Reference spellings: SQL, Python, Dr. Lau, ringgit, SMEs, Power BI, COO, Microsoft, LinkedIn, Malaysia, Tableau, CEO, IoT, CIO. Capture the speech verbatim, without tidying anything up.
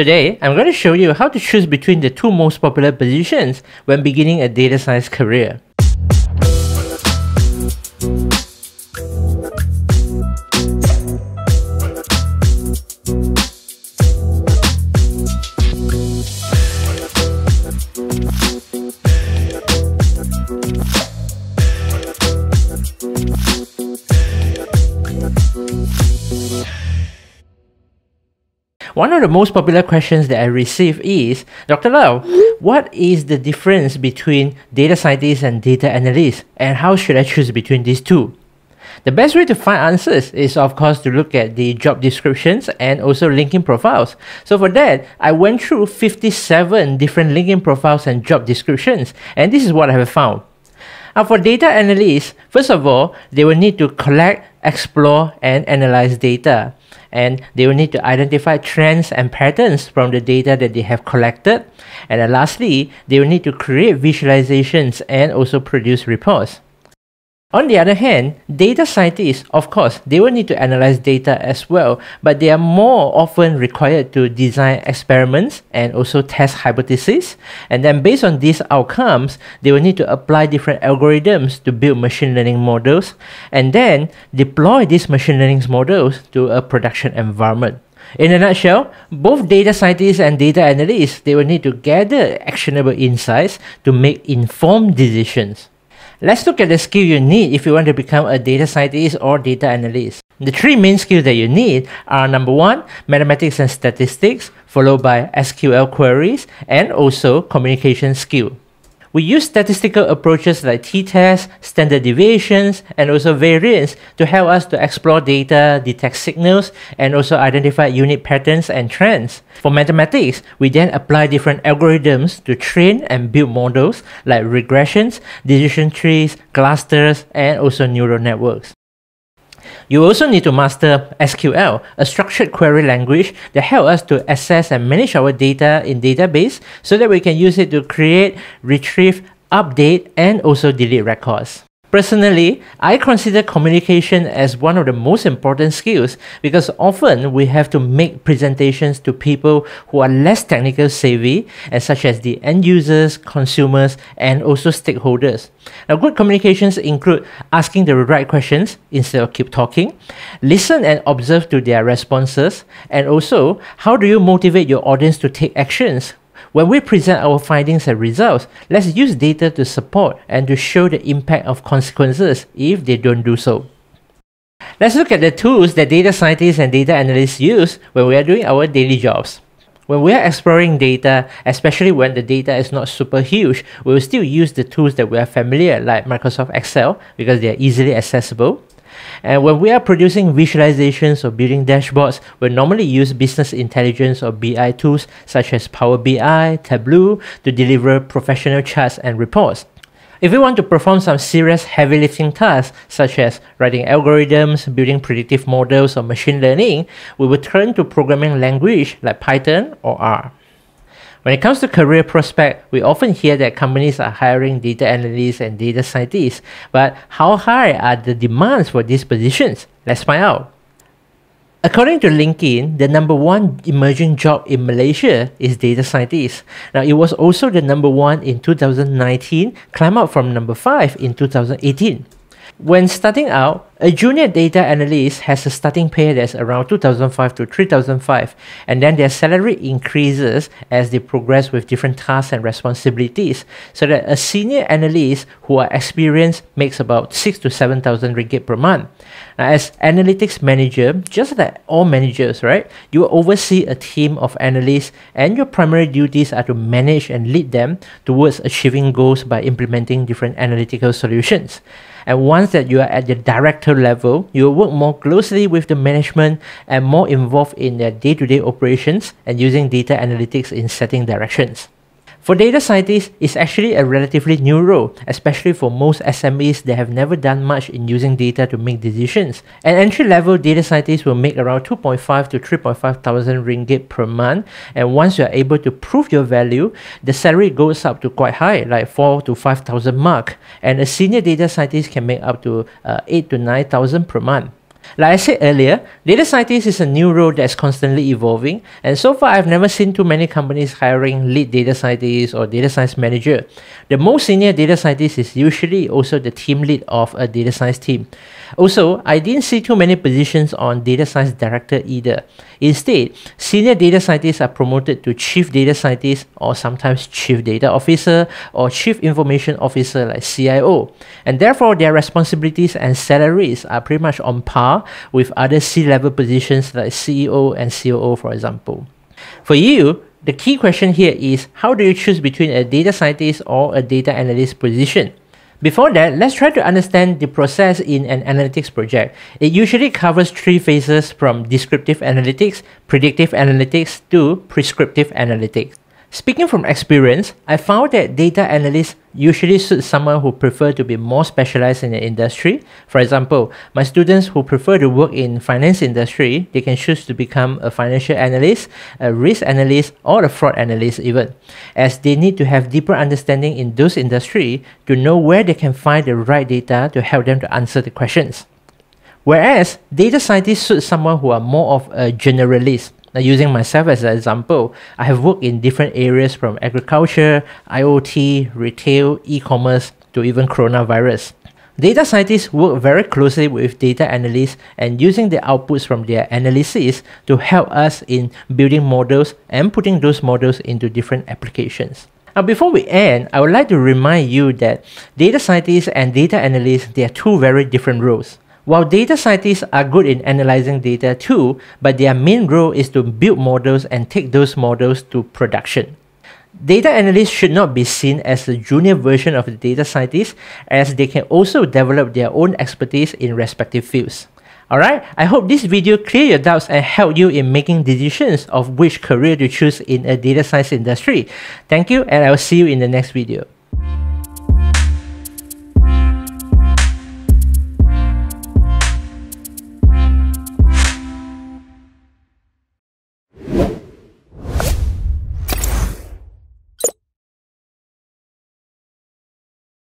Today, I'm going to show you how to choose between the two most popular positions when beginning a data science career. One of the most popular questions that I receive is, Doctor Lau, what is the difference between data scientist and data analyst, and how should I choose between these two? The best way to find answers is, of course, to look at the job descriptions and also LinkedIn profiles. So for that, I went through fifty-seven different LinkedIn profiles and job descriptions, and this is what I have found. Now for data analysts, first of all, they will need to collect, explore, and analyze data. And they will need to identify trends and patterns from the data that they have collected. And then lastly, they will need to create visualizations and also produce reports. On the other hand, data scientists, of course, they will need to analyze data as well, but they are more often required to design experiments and also test hypotheses. And then based on these outcomes, they will need to apply different algorithms to build machine learning models and then deploy these machine learning models to a production environment. In a nutshell, both data scientists and data analysts, they will need to gather actionable insights to make informed decisions. Let's look at the skill you need if you want to become a data scientist or data analyst. The three main skills that you need are number one, mathematics and statistics, followed by S Q L queries, and also communication skill. We use statistical approaches like t-tests, standard deviations, and also variance to help us to explore data, detect signals, and also identify unique patterns and trends. For mathematics, we then apply different algorithms to train and build models like regressions, decision trees, clusters, and also neural networks. You also need to master S Q L, a structured query language that helps us to access and manage our data in database so that we can use it to create, retrieve, update, and also delete records. Personally, I consider communication as one of the most important skills because often we have to make presentations to people who are less technical savvy, and such as the end users, consumers, and also stakeholders. Now, good communications include asking the right questions instead of keep talking, listen and observe to their responses, and also how do you motivate your audience to take actions? When we present our findings and results, let's use data to support and to show the impact of consequences if they don't do so. Let's look at the tools that data scientists and data analysts use when we are doing our daily jobs. When we are exploring data, especially when the data is not super huge, we will still use the tools that we are familiar, like Microsoft Excel, because they are easily accessible. And when we are producing visualizations or building dashboards, we normally use business intelligence or B I tools such as Power B I, Tableau to deliver professional charts and reports. If you want to perform some serious heavy lifting tasks such as writing algorithms, building predictive models or machine learning, we will turn to programming language like Python or R. When it comes to career prospect, we often hear that companies are hiring data analysts and data scientists, but how high are the demands for these positions? Let's find out. According to LinkedIn, the number one emerging job in Malaysia is data scientist. Now, it was also the number one in two thousand nineteen, climbed up from number five in two thousand eighteen. When starting out, a junior data analyst has a starting pay that's around two thousand five to three thousand five, and then their salary increases as they progress with different tasks and responsibilities, so that a senior analyst who are experienced makes about six to seven thousand ringgit per month. Now, as analytics manager, just like all managers, right, you will oversee a team of analysts, and your primary duties are to manage and lead them towards achieving goals by implementing different analytical solutions. And once that you are at the director level, you will work more closely with the management and more involved in their day-to-day operations and using data analytics in setting directions. For data scientists, it's actually a relatively new role, especially for most S M Es that have never done much in using data to make decisions. An entry-level data scientist will make around two point five to three point five thousand ringgit per month, and once you are able to prove your value, the salary goes up to quite high, like four to five thousand mark, and a senior data scientist can make up to uh, eight to nine thousand per month. Like I said earlier, data scientist is a new role that's constantly evolving, and so far I've never seen too many companies hiring lead data scientists or data science manager. The most senior data scientist is usually also the team lead of a data science team. Also, I didn't see too many positions on data science director either. Instead, senior data scientists are promoted to chief data scientist or sometimes chief data officer or chief information officer like C I O, and therefore their responsibilities and salaries are pretty much on par with other C-level positions like C E O and C O O, for example. For you, the key question here is, how do you choose between a data scientist or a data analyst position? Before that, let's try to understand the process in an analytics project. It usually covers three phases, from descriptive analytics, predictive analytics, to prescriptive analytics. Speaking from experience, I found that data analysts usually suit someone who prefer to be more specialized in the industry. For example, my students who prefer to work in finance industry, they can choose to become a financial analyst, a risk analyst, or a fraud analyst even, as they need to have deeper understanding in those industry to know where they can find the right data to help them to answer the questions. Whereas, data scientists suit someone who are more of a generalist. Now, using myself as an example, I have worked in different areas from agriculture, I O T, retail, e-commerce, to even coronavirus. Data scientists work very closely with data analysts and using the outputs from their analysis to help us in building models and putting those models into different applications. Now, before we end, I would like to remind you that data scientists and data analysts, they are two very different roles. While data scientists are good in analyzing data too, but their main role is to build models and take those models to production. Data analysts should not be seen as a junior version of the data scientists, as they can also develop their own expertise in respective fields. Alright, I hope this video cleared your doubts and helped you in making decisions of which career to choose in a data science industry. Thank you, and I will see you in the next video.